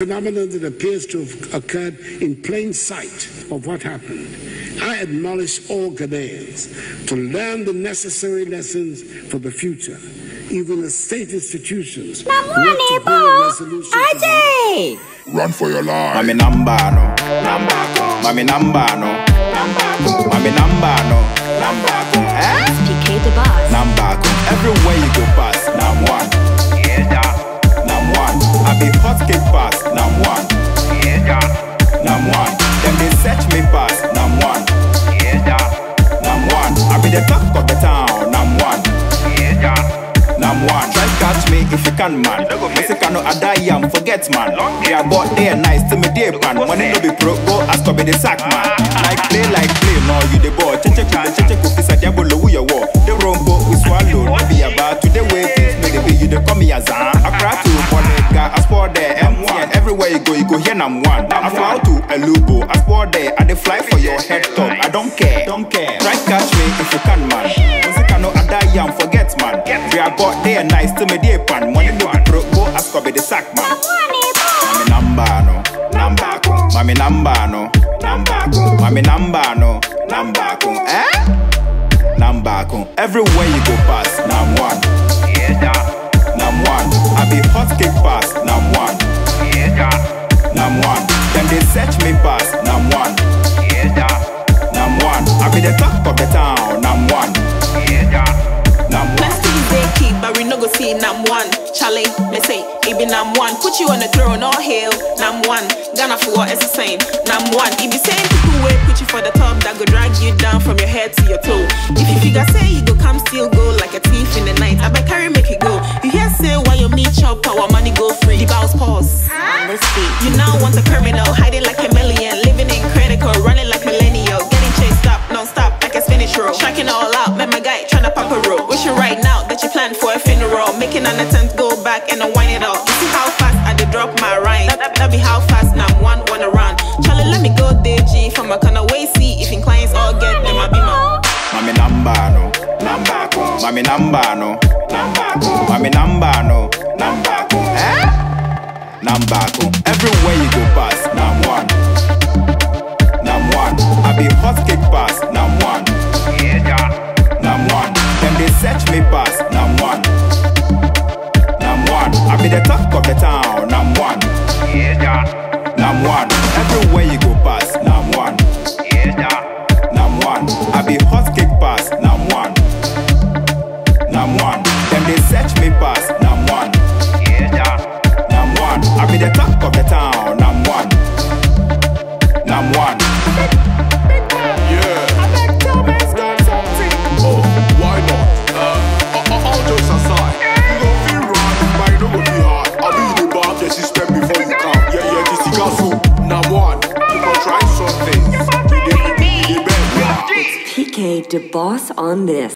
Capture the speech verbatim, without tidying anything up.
Phenomenon that appears to have occurred in plain sight of what happened. I admonish all Ghanaians to learn the necessary lessons for the future. Even the state institutions work to bring a resolution to them. Run for your life. Mami Nambano, Nambako. Mami Nambano, Nambako. Mami Nambano, Nambako. Eh? PeeKay DeBauce. Nambako. Everywhere you go past, Nam one. Yeah, da. Nam one. I be hot cake past, Nam one. Yeah, da. Nam one. Them they search me past, Nam one. Yeah, da. Nam one. I be the talk of the town, Nam one. Yeah, da. Nam one. Try catch me if you can, man. Mexicano I die yam, forget, man. They are bought there nice to me day pan. Money no be broke, go ask for me the sack, man. Like play, like play, now you the boy. Cheche kubi, cheche kubi, sa diabolo who you war. The rombo we swallow, no be about to the way things may be. You the call me a zan. I cry to I sport there, M one. Everywhere you go, you go here, Nam one. I fly to Elubo, I sport there. I dey fly for your head top. I don't care, don't care. Try catch me if you can, man. Mexicano I die yam, forget, man. We are bought there nice to me day pan. Money no be broke, go ask for me the sack, man. Mami Nambano, Nambako. Mami Nambano, Nambako. Mami Nambano, Nambako. Eh? Nambako. Everywhere you go past, Nam one. Yeah, da. Nam one, I be hot cake pass, Nam one. Yeah, da. Nam one, them they search me pass, Nam one. Yeah, da. Nam one, I be the talk of the town, Nam one. Yeah, da. Nam one. Let's do breaky, but we no go see Nam one. Charlie, me say, it be Nam one. Put you on the throne, all hail, Nam one. Ghana for what is the same, Nam one. If you saying people wait, put you for the top, that go drag you down from your head to your toe. If you figure say you go come, still go like a thief in the night. I be carry make it go. You hear say why your meat chop, our money go free. DeBauce pause, you now want a criminal, hiding like a million, living in critical, running like millennial, getting chased up non-stop like a spinach roll, striking all out, met my guy trying to pop a roll, wishing right now that you planned for a funeral, making an attempt, go back and unwind it all. You see how fast I did drop my rhyme, that, that, that be how fast Nam one wanna run. Charlie let me go there G, from a kind of way see if inclines all get them I be my. Mami Nambano, Nambako. Mami Nambano, Nambako. Mami Nambano, Nambako. Eh? Nambako. Everywhere you go past, Nam one. Nam one. I be hot cake past, Nam one. Yeah, da. Nam one. Them they search me past, Nam one. Nam one. I be the talk of the town, Nam one. Yeah, da. Nam one. Everywhere you go past, Nam one. Yeah, da. I be hot cake pass, Nam one. Nam one. Them they search me pass, Nam one. Yeah, da. Nam one. I be the talk of the town, Nam one. Nam one. Yeah. I like to make something. Oh, why not? Uh, all jokes aside, you gon' feel right, but you don't go be hard. I be in the bar, get you spend before you come. Yeah, yeah, this is Gasu, Nam one. You gon' try something. PeeKay DeBauce on this.